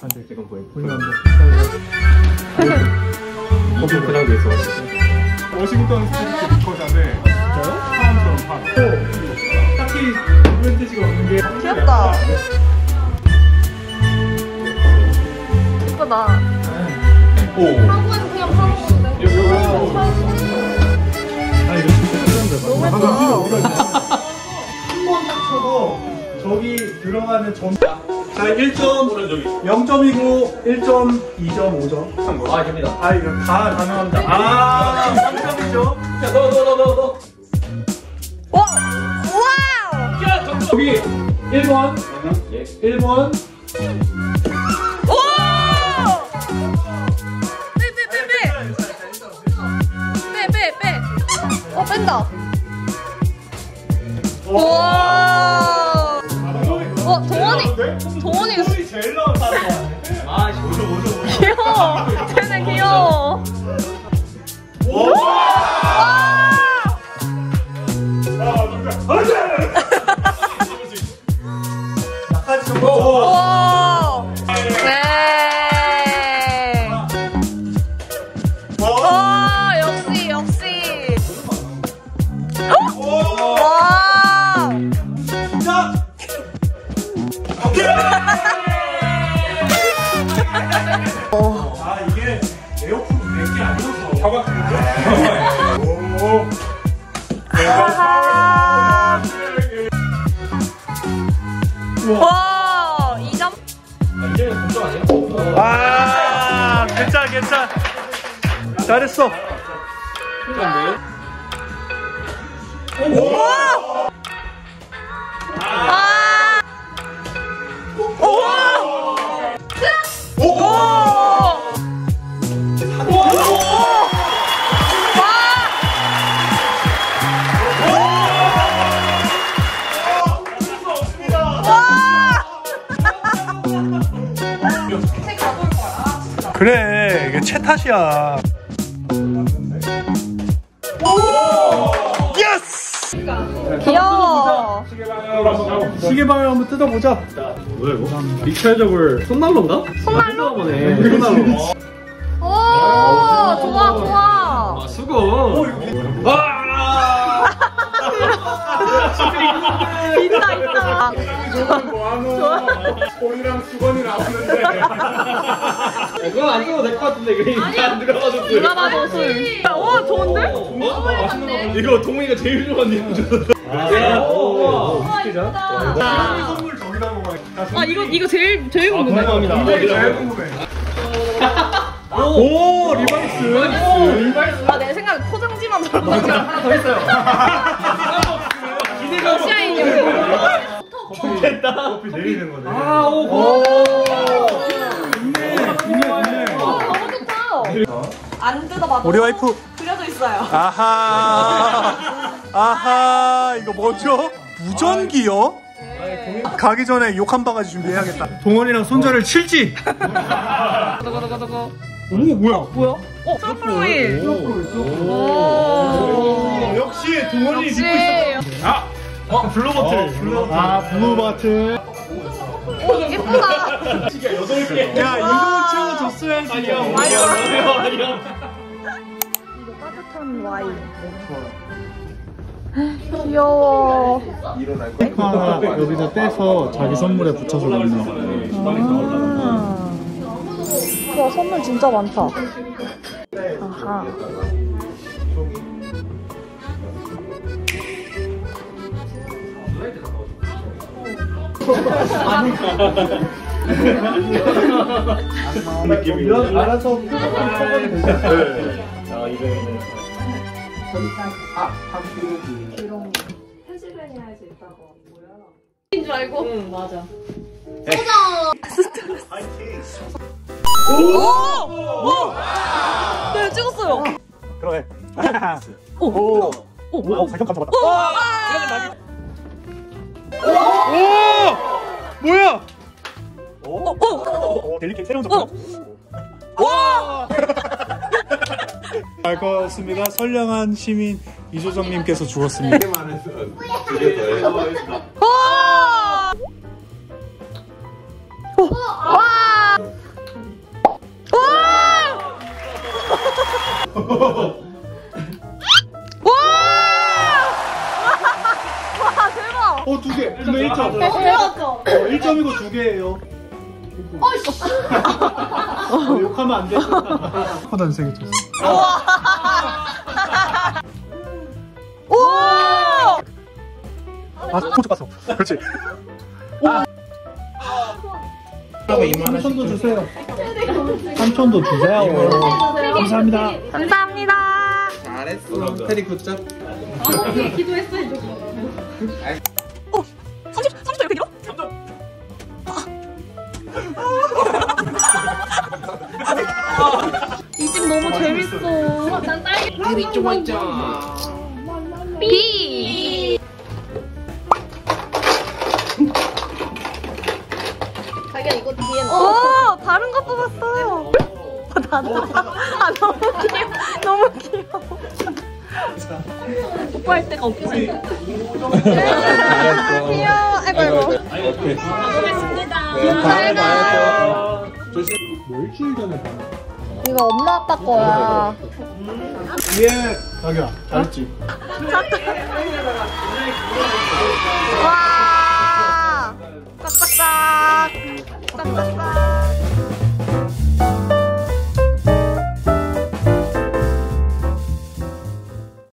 사실 지금 뭐예요? 폴란드 식사를 거기 그냥 위에서 워싱턴 스트리트 리커샤인데 사람처럼 판 딱히 그런 뜻이가 없는 게 귀엽다. 예쁘다. 한국에서 그냥 사먹었는데 아니 이거 진짜 너무 예쁘다. 한번 딱 쳐도 저기 들어가는 점 자 1점, 0점이고 1점, 2점, 5점 아 됩니다. 아 이거 다 가능합니다. 아 3점이죠. 야 너 와! 와우! 야 저기 1번 1번 오! 빼! 어 뺀다! 와! 어, 동원이 제일 나왔다. 아, 오죠. 귀여워. 쟤네 귀여워. 오! 아! 나까지 좀 오! 네. 와, 역시. 와! 자! 아 이게 에어컨 100개 아니어서 경악했죠? 오 아하 우와 2점? 이게 동점 아니야? 와 괜찮아 잘했어. 우와 그래, 이게 채 탓이야. 오! 예스! 귀여워! 시계 방향 한번 뜯어보자. 뭐야 이거? 리차저블 손난로인가? 손난로? 손난로. 오! 좋아. 아, 수고. 아! 있다. 좋아. 볼이랑 수건이 나왔는데. 이건 안 들어도 될 것 같은데 이거 안 들어가도 돼. 들어가도 술. 와 좋은데? 어? 이거 동훈이가 제일 좋아하는 줄. 아 이쁘다. 선물 저기다 먹어. 아 이거 제일 궁금해. 굉장히 제일 궁금해. 오 리바이스. 아 내 생각에 포장지만 보면 지금 하나 더 있어요. 기대가 러시아 인형. 좋겠다. 커피 내리는 거네. 아 오. 안 뜯어봐도 우리 와이프 그려져 있어요. 아하 이거 뭐죠? 무전기요? 네. 가기 전에 욕 한 바가지 준비해야겠다. 동원이랑 손절을 칠지. 오 뭐야? 어 서프로일. 역시 동원이 믿고 있어. 아 블루 버튼. 아 블루 버튼. 오 예쁘다. 시계 8개. 야 이거 줬어야지. 아니요. 이거 따뜻한 와인. 귀여워. 일어날 거야. 여기서 떼서 자기 선물에 붙여서 넣는 거. 와 선물 진짜 많다. 아하. 아니. 느낌이 이런 알아서 표현이 되죠. 아 이거는 이런 편집을 해야 수 있다고 뭐야? 인 줄 알고. 응 맞아. 소장. 오! 네 찍었어요. 그러네. 오 발전 감사받아. 오! 뭐야? 오! 델리케 새로운 작품. 와! 알 것입니다. 선량한 시민 이조정님께서 죽었습니다. 와! 와 대박! 어, 두 개! 근데 1점! 대박이죠? 1점이고 두 개예요. 어이씨! 욕하면 안 돼. 커다란 세 개 쳤어. 우와! 아, 포즈 봤어. 그렇지. 그러면 2만 원 주세요. 3,000도 주세요. 감사합니다. 감사합니다. 잘했어. 테리 굿잡. 아버지 기도했어요. 어, 30도 이렇게 길어? 3점. 이 집 너무 재밌어. 난 딸기. 테리 이쪽 왔자. 비. 이거 뒤에 오! 다른 거 뽑았어요! 아 너무 귀여워! 너무 귀여워! 오빠할 데가 없지? 귀여워! 아이고 오케이 수고하셨습니다! 잘 봐요! 일주일 전에 봐 이거 엄마 아빠 거야. 예! 자기야 잘했지? 잠깐! 와!